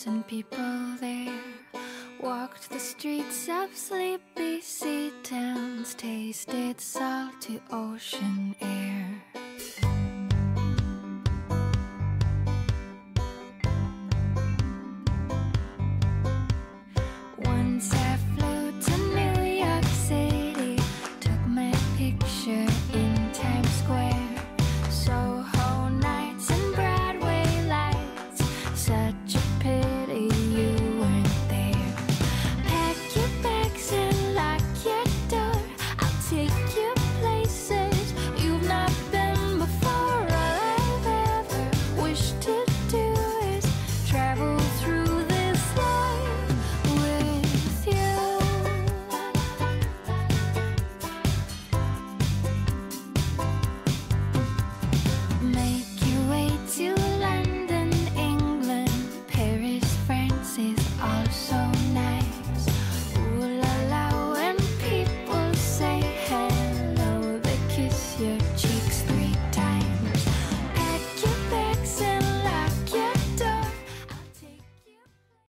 crowds and people there, walked the streets of sleepy sea towns, tasted salty ocean air.